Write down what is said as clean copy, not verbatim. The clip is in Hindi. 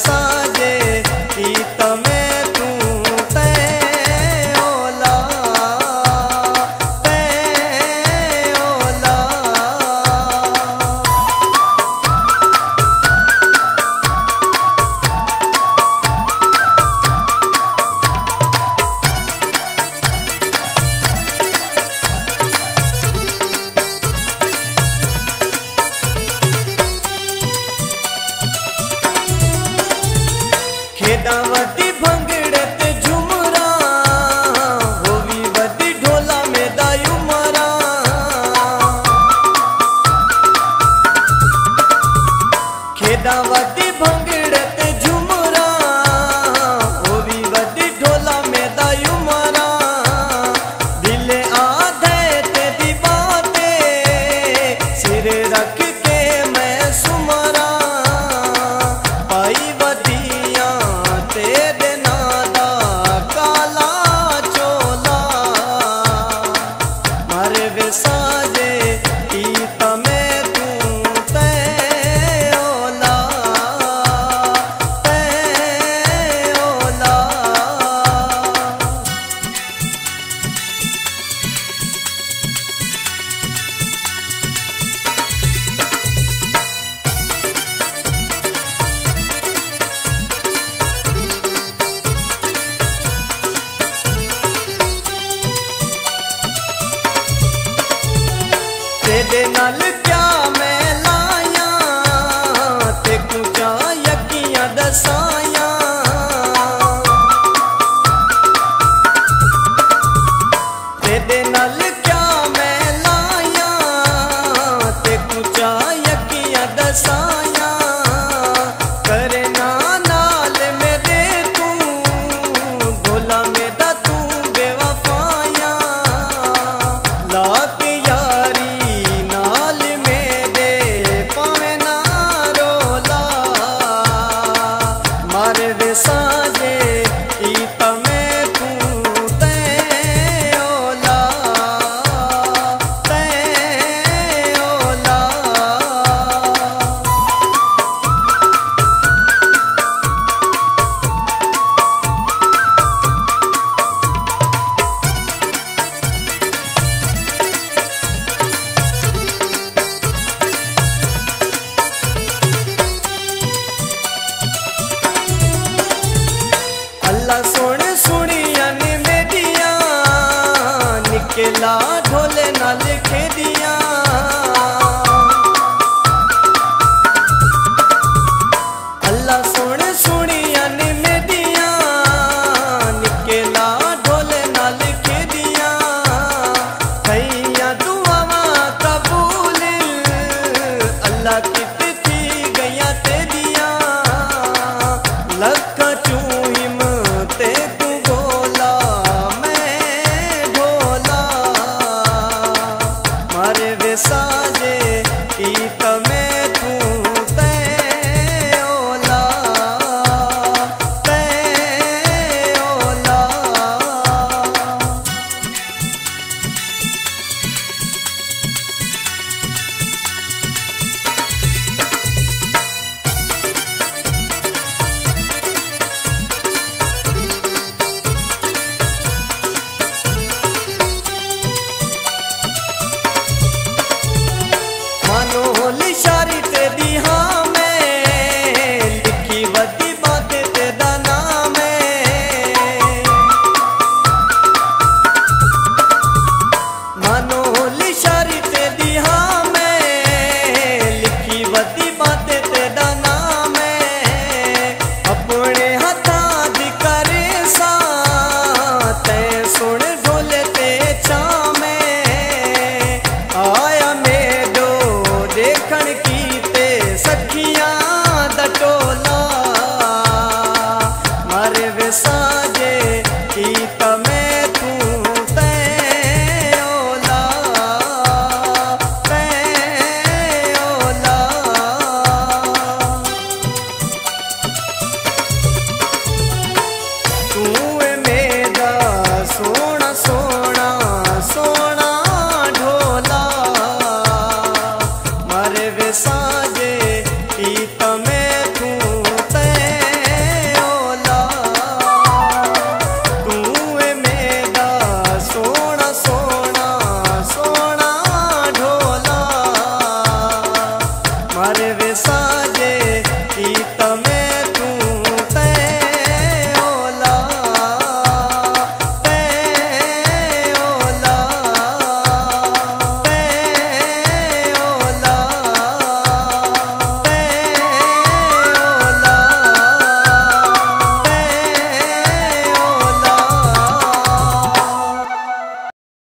साजे की तमे तू ते ओला ते ओला। खेदावती भंगड़े ते झुमरा होवी वती ढोला में दायू मरा। खेदावती भंगड़े ते झुमरा होवी वती ढोला में दायू मरा। दिले आधे ते दीवाते सिर रख के मैं सुमरा। तेरे नाल क्या मैं लाया ते कुचा यकिया दसाया। तेरे नाल क्या मैं लाया ते कुचा यकिया दसाया। करना नाल मेरे तू भोला मेरा तू बेवफाया। लात यारी साजे की तमे तू ते ओला ते ओला। सोने सुनिया ने मेरिया निकला ढोले नाल खेदिया। अल्लाह सोने सुनिया ने मेरिया निकला ढोले नाल खेदिया। कईया दुआवा कबूल अल्लाह कित थी गया तेरिया। लख चू